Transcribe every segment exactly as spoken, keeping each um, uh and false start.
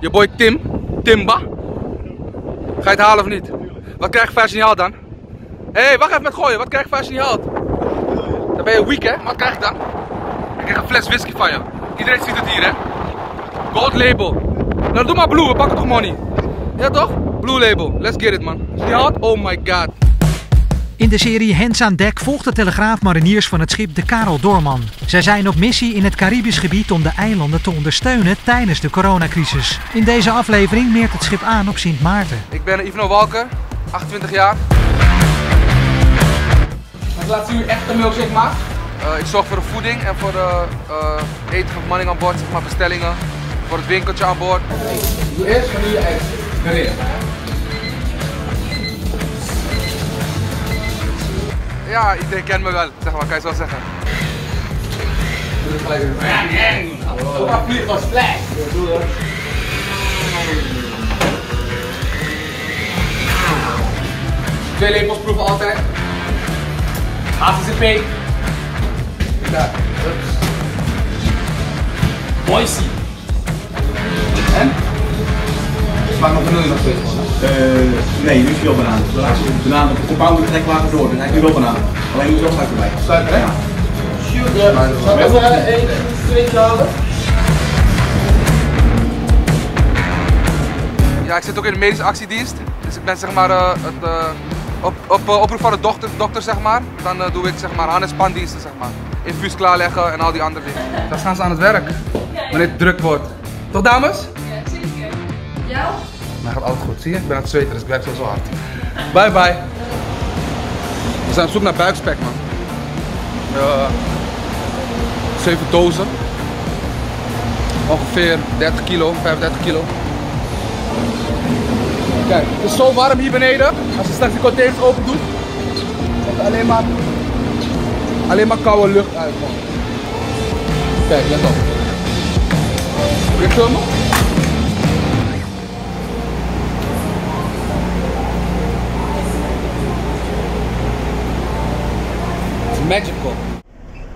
Je boy Tim, Timba. Ga je het halen of niet? Wat krijg je voor signaal dan? Hé, hey, wacht even met gooien. Wat krijg je voor signaal? Dan ben je weak, hè? Wat krijg je dan? Ik krijg een fles whisky van je. Iedereen ziet het hier, hè? Gold label. Nou, doe maar blue. We pakken toch money? Ja, toch? Blue label. Let's get it, man. Signaal? Oh my god. In de serie Hands aan Dek volgt de Telegraaf mariniers van het schip de Karel Doorman. Zij zijn op missie in het Caribisch gebied om de eilanden te ondersteunen tijdens de coronacrisis. In deze aflevering meert het schip aan op Sint Maarten. Ik ben Yvonne Walker, achtentwintig jaar. Ik laat zien hoe echt een milkshake maakt. Uh, ik zorg voor de voeding en voor de uh, eten van bemanning aan boord, zeg maar bestellingen. Voor het winkeltje aan boord. Doe eerst van je ijs. Meneer. Ja, iedereen kent me wel, zeg maar, kan je zo zeggen. Doe het gelijk even. Ja, nee! Doe maar vlieg als flash! Ja, doe dat. Twee lepels proeven altijd. H C C P. Ja, ups. Boise. En? Smaakt nog vanille nog steeds? Uh, nee, nu is wel banaan. Banaan op de compound trek later door, dus hij is nu wel banaan. Alleen moet er ook suiker bij. Suiker, hè? Sugar. Zal ik even één, twee halen? Ja, ik zit ook in de medische actiedienst. Dus ik ben zeg maar uh, het, uh, op, op uh, oproep van de dokter, dokter zeg maar. Dan uh, doe ik zeg maar hand- en spandiensten zeg maar. Infuus klaarleggen en al die andere dingen. Dan gaan ze aan het werk. Wanneer het druk wordt. Toch dames? Ja, zeker. Jou? Maar gaat altijd goed, zie je? Ik ben aan het zweten, dus ik werk zo zo hard. Bye bye. We zijn op zoek naar buikspek, man. Uh, zeven dozen. Ongeveer dertig kilo, vijfendertig kilo. Kijk, het is zo warm hier beneden. Als je straks de containers open doet, komt er alleen maar, alleen maar koude lucht uit, man. Kijk, let op. Wil je filmen? Magical.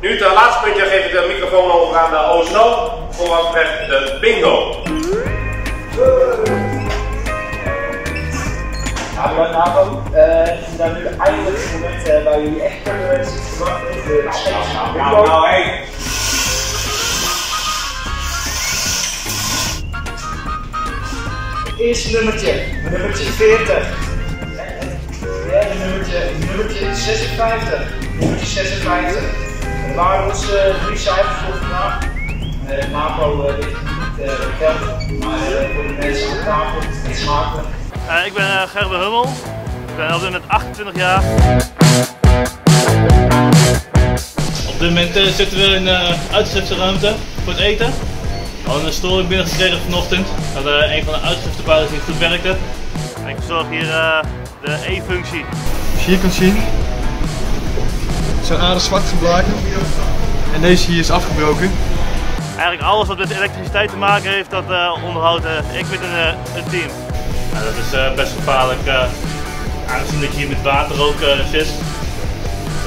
Nu ten laatste puntje geef ik de microfoon over aan de O S N O voor wat betreft de bingo. Hallo, we zijn nu eindelijk het moment waar jullie echt kunnen wensen te wachten. Nou, nou, hé. Eerste nummertje, nummertje veertig. En nummertje, nummertje zesenvijftig. Nummertje zesenvijftig. We waren onze drie cijfers voor vandaag. Uh, MAPO uh, ligt niet bekend, uh, maar uh, voor de mensen aan tafel het smakelijk. Uh, ik ben uh, Gerben Hummel. Ik ben alweer net achtentwintig jaar. Op dit moment uh, zitten we in de uh, uitschipsruimte voor het eten. We hadden een storing binnengekregen vanochtend. We hadden uh, een van de uitschipsbouwers die goed werkte. Ik zorg hier uh, de E-functie. Als je hier kunt zien, het zijn aardig zwarte blaken en deze hier is afgebroken. Eigenlijk alles wat met elektriciteit te maken heeft, dat uh, onderhoudt uh, ik met een, uh, een team. Nou, dat is uh, best gevaarlijk, uh, aangezien dat je hier met water ook uh, vist.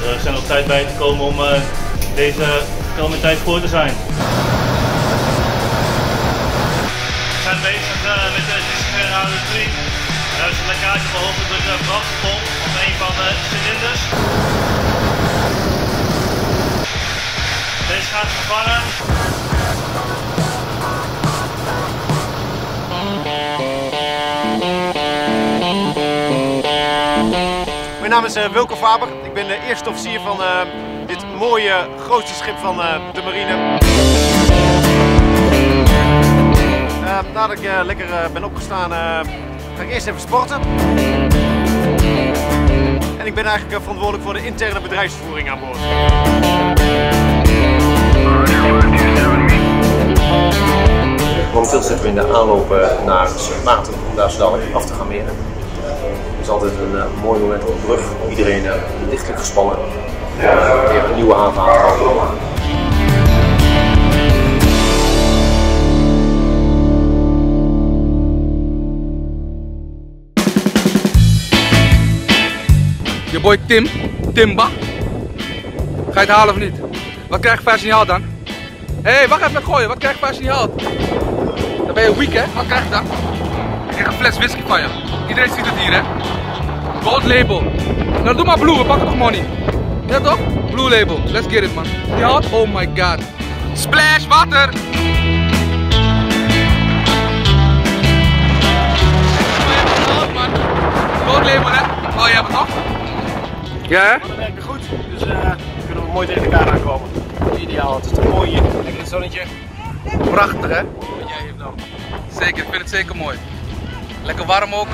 Uh, we zijn er op tijd bij te komen om uh, deze komende tijd voor te zijn. We zijn bezig uh, met de Z G R A twee drie. Er is een lekkage behoorlijk door de brandpomp op een van de cilinders. Deze gaat vervangen. Mijn naam is uh, Wilco Faber. Ik ben de eerste officier van uh, dit mooie grootste schip van uh, de marine. Uh, nadat ik uh, lekker uh, ben opgestaan, uh, ga ik eerst even sporten. En ik ben eigenlijk verantwoordelijk voor de interne bedrijfsvoering aan boord. Momenteel zitten we in de aanloop naar Sint Maarten om daar zo dadelijk af te gaan meren. Het is altijd een uh, mooi moment op de brug. Iedereen uh, lichtelijk gespannen. Weer uh, een nieuwe haven aan te komen. Je boy Tim, Timba. Ga je het halen of niet? Wat krijg je voor signaal dan? Hé, hey, wacht even met gooien. Wat krijg je voor signaal? Dan Ben je weak, hè? Wat krijg je dan? Ik krijg een fles whisky van je. Iedereen ziet het hier, hè? Gold label. Nou, doe maar blue, we pakken nog money. Ja toch? Blue label. Let's get it, man. Die houdt? Oh my god. Splash, water! Gold label, hè? Oh, jij hebt het nog? Ja, hè? Dat werkt goed, dus uh, kunnen we mooi tegen elkaar aankomen. Ideaal, het is te mooi hier. Lekker in het zonnetje. Prachtig, hè? Wat jij hebt nou. Zeker, ik vind het zeker mooi. Lekker warm ook.